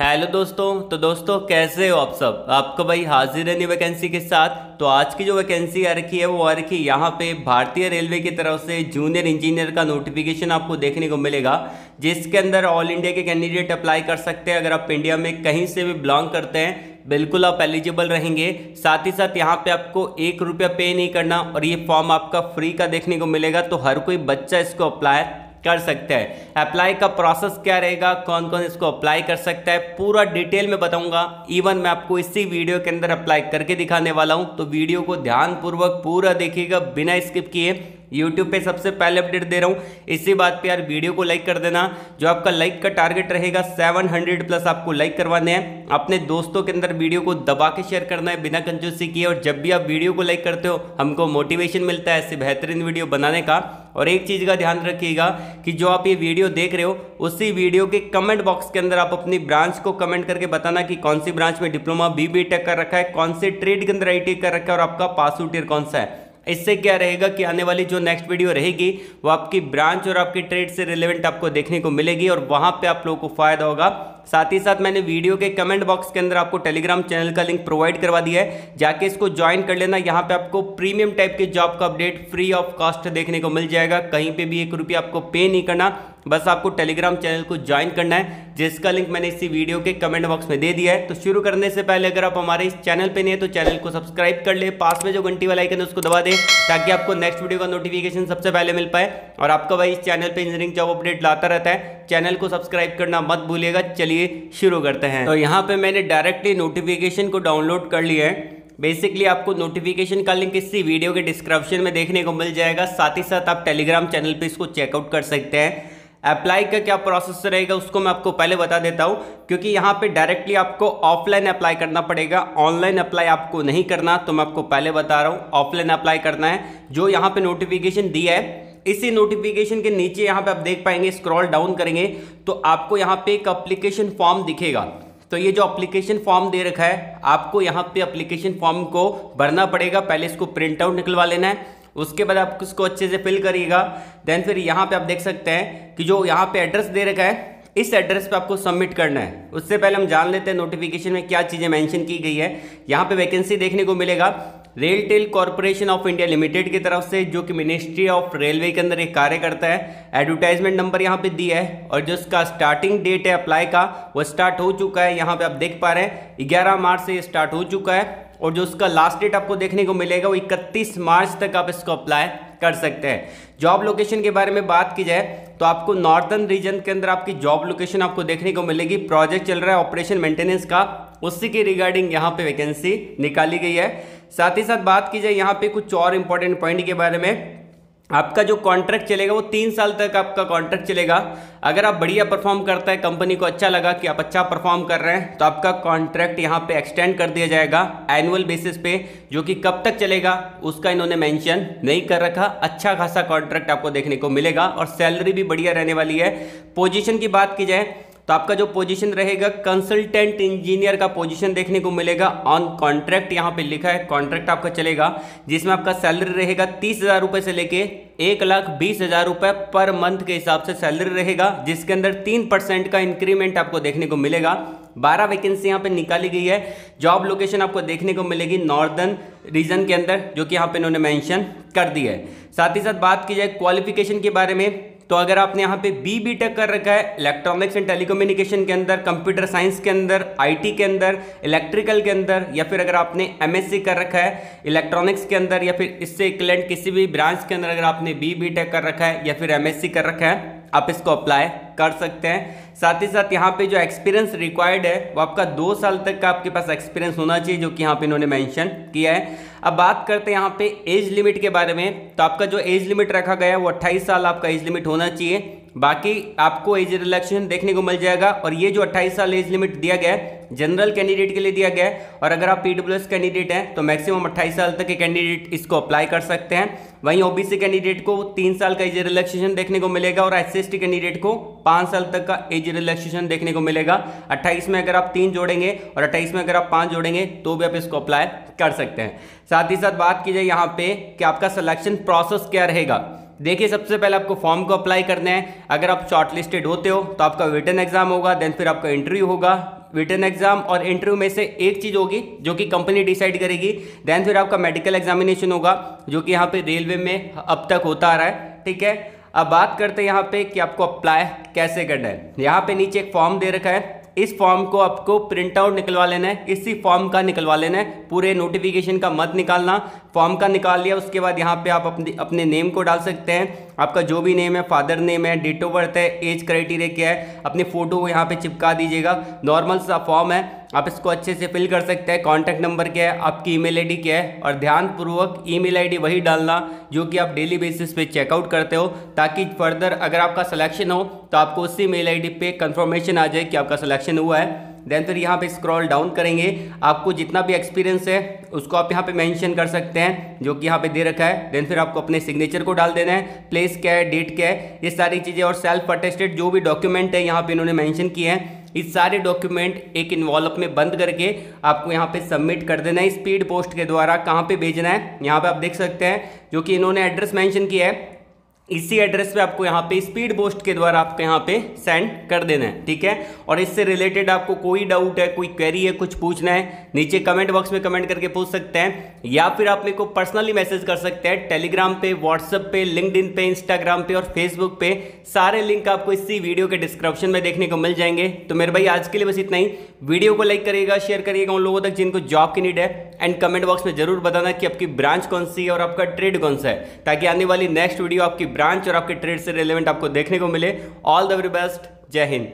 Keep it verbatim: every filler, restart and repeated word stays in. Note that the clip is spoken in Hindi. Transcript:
हेलो दोस्तों, तो दोस्तों कैसे हो आप सब। आपका भाई हाजिर है नई वैकेंसी के साथ। तो आज की जो वैकेंसी आ रखी है वो आ रखी है यहाँ पे भारतीय रेलवे की तरफ से जूनियर इंजीनियर का नोटिफिकेशन आपको देखने को मिलेगा, जिसके अंदर ऑल इंडिया के कैंडिडेट अप्लाई कर सकते हैं। अगर आप इंडिया में कहीं से भी बिलोंग करते हैं बिल्कुल आप एलिजिबल रहेंगे। साथ ही साथ यहाँ पे आपको एक रुपया पे नहीं करना और ये फॉर्म आपका फ्री का देखने को मिलेगा। तो हर कोई बच्चा इसको अप्लाई कर सकते हैं। अप्लाई का प्रोसेस क्या रहेगा, कौन कौन इसको अप्लाई कर सकता है, पूरा डिटेल में बताऊंगा। इवन मैं आपको इसी वीडियो के अंदर अप्लाई करके दिखाने वाला हूं, तो वीडियो को ध्यानपूर्वक पूरा देखिएगा बिना स्किप किए। YouTube पे सबसे पहले अपडेट दे रहा हूँ, इसी बात पे यार वीडियो को लाइक कर देना। जो आपका लाइक का टारगेट रहेगा सात सौ प्लस आपको लाइक करवाने हैं। अपने दोस्तों के अंदर वीडियो को दबा के शेयर करना है बिना कंजूसी किए। और जब भी आप वीडियो को लाइक करते हो हमको मोटिवेशन मिलता है ऐसे बेहतरीन वीडियो बनाने का। और एक चीज़ का ध्यान रखिएगा कि जो आप ये वीडियो देख रहे हो उसी वीडियो के कमेंट बॉक्स के अंदर आप अपनी ब्रांच को कमेंट करके बताना कि कौन सी ब्रांच में डिप्लोमा बी बी टेक कर रखा है, कौन से ट्रेड के अंदर आई टी कर रखा है और आपका पास आउट ईयर कौन सा है। इससे क्या रहेगा कि आने वाली जो नेक्स्ट वीडियो रहेगी वो आपकी ब्रांच और आपकी ट्रेड से रिलेवेंट आपको देखने को मिलेगी और वहाँ पे आप लोगों को फायदा होगा। साथ ही साथ मैंने वीडियो के कमेंट बॉक्स के अंदर आपको टेलीग्राम चैनल का लिंक प्रोवाइड करवा दिया है, जाके इसको ज्वाइन कर लेना। यहाँ पे आपको प्रीमियम टाइप के जॉब का अपडेट फ्री ऑफ कॉस्ट देखने को मिल जाएगा। कहीं पे भी एक रुपया आपको पे नहीं करना, बस आपको टेलीग्राम चैनल को ज्वाइन करना है, जिसका लिंक मैंने इसी वीडियो के कमेंट बॉक्स में दे दिया है। तो शुरू करने से पहले अगर आप हमारे इस चैनल पे नहीं है तो चैनल को सब्सक्राइब कर ले, पास में जो घंटी वाला आइकन है उसको दबा दे ताकि आपको नेक्स्ट वीडियो का नोटिफिकेशन सबसे पहले मिल पाए। और आपका भाई इस चैनल पे इंजीनियरिंग जॉब अपडेट लाता रहता है, चैनल को सब्सक्राइब करना मत भूलिएगा। चलिए शुरू करते हैं। तो यहाँ पे मैंने डायरेक्टली नोटिफिकेशन को डाउनलोड कर लिया है। बेसिकली आपको नोटिफिकेशन का लिंक इसी वीडियो के डिस्क्रिप्शन में देखने को मिल जाएगा। साथ ही साथ आप टेलीग्राम चैनल पे इसको चेकआउट कर सकते हैं। अप्लाई का क्या प्रोसेस रहेगा उसको मैं आपको पहले बता देता हूँ, क्योंकि यहाँ पे डायरेक्टली आपको ऑफलाइन अप्लाई करना पड़ेगा, ऑनलाइन अप्लाई आपको नहीं करना। तो मैं आपको पहले बता रहा हूँ ऑफलाइन अप्लाई करना है। जो यहाँ पे नोटिफिकेशन दिया है इसी नोटिफिकेशन के नीचे यहाँ पे आप देख पाएंगे, स्क्रॉल डाउन करेंगे तो आपको यहाँ पे एक एप्लीकेशन फॉर्म दिखेगा। तो ये जो एप्लीकेशन फॉर्म दे रखा है आपको यहाँ पे एप्लीकेशन फॉर्म को भरना पड़ेगा। पहले इसको प्रिंट आउट निकलवा लेना है, उसके बाद आप इसको अच्छे से फिल करिएगा। देन फिर यहाँ पे आप देख सकते हैं कि जो यहाँ पे एड्रेस दे रखा है इस एड्रेस पे आपको सबमिट करना है। उससे पहले हम जान लेते हैं नोटिफिकेशन में क्या चीज़ें मेंशन की गई है। यहाँ पे वैकेंसी देखने को मिलेगा RailTel corporation of India limited की तरफ से, जो कि मिनिस्ट्री ऑफ रेलवे के अंदर एक कार्य करता है। एडवर्टाइजमेंट नंबर यहाँ पे दिया है और जो इसका स्टार्टिंग डेट है अप्लाई का वो स्टार्ट हो चुका है। यहाँ पे आप देख पा रहे हैं ग्यारह मार्च से ये स्टार्ट हो चुका है और जो उसका लास्ट डेट आपको देखने को मिलेगा वो इकतीस मार्च तक आप इसको अप्लाई कर सकते हैं। जॉब लोकेशन के बारे में बात की जाए तो आपको नॉर्दर्न रीजन के अंदर आपकी जॉब लोकेशन आपको देखने को मिलेगी। प्रोजेक्ट चल रहा है ऑपरेशन मेंटेनेंस का, उसी के रिगार्डिंग यहाँ पे वैकेंसी निकाली गई है। साथ ही साथ बात की जाए यहाँ पे कुछ और इम्पोर्टेंट पॉइंट के बारे में, आपका जो कॉन्ट्रैक्ट चलेगा वो तीन साल तक आपका कॉन्ट्रैक्ट चलेगा। अगर आप बढ़िया परफॉर्म करता है, कंपनी को अच्छा लगा कि आप अच्छा परफॉर्म कर रहे हैं, तो आपका कॉन्ट्रैक्ट यहाँ पे एक्सटेंड कर दिया जाएगा एनुअल बेसिस पे, जो कि कब तक चलेगा उसका इन्होंने मेंशन नहीं कर रखा। अच्छा खासा कॉन्ट्रैक्ट आपको देखने को मिलेगा और सैलरी भी बढ़िया रहने वाली है। पोजीशन की बात की जाए तो आपका जो पोजीशन रहेगा कंसल्टेंट इंजीनियर का पोजीशन देखने को मिलेगा। ऑन कॉन्ट्रैक्ट यहाँ पे लिखा है, कॉन्ट्रैक्ट आपका चलेगा, जिसमें आपका सैलरी रहेगा तीस हज़ार रुपये से लेके एक लाख बीस हज़ार रुपये पर मंथ के हिसाब से सैलरी रहेगा, जिसके अंदर तीन परसेंट का इंक्रीमेंट आपको देखने को मिलेगा। बारह वैकेंसी यहाँ पे निकाली गई है। जॉब लोकेशन आपको देखने को मिलेगी नॉर्दर्न रीजन के अंदर, जो कि यहाँ पे इन्होंने मेंशन कर दिया है। साथ ही साथ बात की जाए क्वालिफिकेशन के बारे में तो अगर आपने यहाँ पे बी बी टेक कर रखा है इलेक्ट्रॉनिक्स एंड टेलीकम्युनिकेशन के अंदर, कंप्यूटर साइंस के अंदर, आईटी के अंदर, इलेक्ट्रिकल के अंदर, या फिर अगर आपने एमएससी कर रखा है इलेक्ट्रॉनिक्स के अंदर या फिर इससे इक्विवेलेंट किसी भी ब्रांच के अंदर अगर आपने बी बी टेक कर रखा है या फिर एमएससी कर रखा है, आप इसको अप्लाई कर सकते हैं। साथ ही साथ यहाँ पे जो एक्सपीरियंस रिक्वायर्ड है वो आपका दो साल तक का आपके पास एक्सपीरियंस होना चाहिए, जो कि यहाँ पे इन्होंने मेंशन किया है। अब बात करते हैं यहाँ पे एज लिमिट के बारे में, तो आपका जो एज लिमिट रखा गया है वो अट्ठाईस साल आपका एज लिमिट होना चाहिए। बाकी आपको एज रिलैक्सेशन देखने को मिल जाएगा। और ये जो अट्ठाईस साल एज लिमिट दिया गया है जनरल कैंडिडेट के लिए दिया गया है, और अगर आप पीडब्ल्यूएस कैंडिडेट हैं तो मैक्सिमम अट्ठाईस साल तक के कैंडिडेट इसको अप्लाई कर सकते हैं। वहीं ओबीसी कैंडिडेट को तीन साल का एज रिलैक्सेशन देखने को मिलेगा और S C S T candidate को पाँच साल तक का एज रिलैक्सेशन देखने को मिलेगा। अट्ठाईस में अगर आप तीन जोड़ेंगे और अट्ठाईस में अगर आप पाँच जोड़ेंगे तो भी आप इसको अप्लाई कर सकते हैं। साथ ही साथ बात की जाए यहाँ पे कि आपका सिलेक्शन प्रोसेस क्या रहेगा। देखिए, सबसे पहले आपको फॉर्म को अप्लाई करना है। अगर आप शॉर्टलिस्टेड होते हो तो आपका रिटन एग्जाम होगा, देन फिर आपका इंटरव्यू होगा। रिटर्न एग्जाम और इंटरव्यू में से एक चीज़ होगी जो कि कंपनी डिसाइड करेगी। देन फिर आपका मेडिकल एग्जामिनेशन होगा जो कि यहाँ पे रेलवे में अब तक होता आ रहा है। ठीक है, अब बात करते हैं यहाँ पे कि आपको अप्लाई कैसे करना है। यहाँ पे नीचे एक फॉर्म दे रखा है, इस फॉर्म को आपको प्रिंट आउट निकलवा लेना है, इसी फॉर्म का निकलवा लेना है, पूरे नोटिफिकेशन का मत निकालना। फॉर्म का निकाल लिया उसके बाद यहाँ पे आप अपने अपने नेम को डाल सकते हैं, आपका जो भी नेम है, फादर नेम है, डेट ऑफ बर्थ है, एज क्राइटेरिया क्या है, अपनी फ़ोटो को यहाँ पे चिपका दीजिएगा। नॉर्मल सा फॉर्म है, आप इसको अच्छे से फिल कर सकते हैं। कॉन्टैक्ट नंबर क्या है, आपकी ईमेल आईडी क्या है, और ध्यानपूर्वक ईमेल आईडी वही डालना जो कि आप डेली बेसिस पे चेकआउट करते हो, ताकि फर्दर अगर आपका सिलेक्शन हो तो आपको उसी मेल आईडी पे कंफर्मेशन आ जाए कि आपका सिलेक्शन हुआ है। देन फिर यहाँ पे स्क्रॉल डाउन करेंगे, आपको जितना भी एक्सपीरियंस है उसको आप यहाँ पे मेंशन कर सकते हैं जो कि यहाँ पे दे रखा है। देन फिर आपको अपने सिग्नेचर को डाल देना है, प्लेस क्या है, डेट क्या है, ये सारी चीज़ें, और सेल्फ अटेस्टेड जो भी डॉक्यूमेंट है यहाँ पे इन्होंने मेंशन किए हैं, इस सारे डॉक्यूमेंट एक इन्वॉल्व में बंद करके आपको यहाँ पे सबमिट कर देना है स्पीड पोस्ट के द्वारा। कहाँ पे भेजना है यहाँ पे आप देख सकते हैं, जो कि इन्होंने एड्रेस मेंशन किया है, इसी एड्रेस पे आपको यहाँ पे स्पीड पोस्ट के द्वारा आपको यहाँ पे सेंड कर देना है। ठीक है, और इससे रिलेटेड आपको कोई डाउट है, कोई क्वेरी है, कुछ पूछना है, नीचे कमेंट बॉक्स में कमेंट करके पूछ सकते हैं, या फिर आप मेरे को पर्सनली मैसेज कर सकते हैं टेलीग्राम पे, व्हाट्सअप पे, लिंक्डइन पे, इंस्टाग्राम पे और फेसबुक पे। सारे लिंक आपको इसी वीडियो के डिस्क्रिप्शन में देखने को मिल जाएंगे। तो मेरे भाई आज के लिए बस इतना ही। वीडियो को लाइक करिएगा, शेयर करिएगा उन लोगों तक जिनको जॉब की नीड है, एंड कमेंट बॉक्स में जरूर बताना कि आपकी ब्रांच कौन सी है और आपका ट्रेड कौन सा है, ताकि आने वाली नेक्स्ट वीडियो आपकी ब्रांच और आपके ट्रेड से रिलेवेंट आपको देखने को मिले। ऑल द वेरी बेस्ट, जय हिंद।